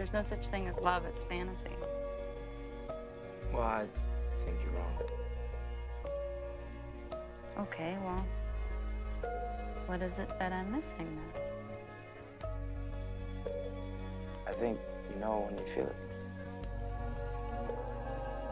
There's no such thing as love, it's fantasy. Well, I think you're wrong. Okay, well, what is it that I'm missing then? I think you know when you feel it.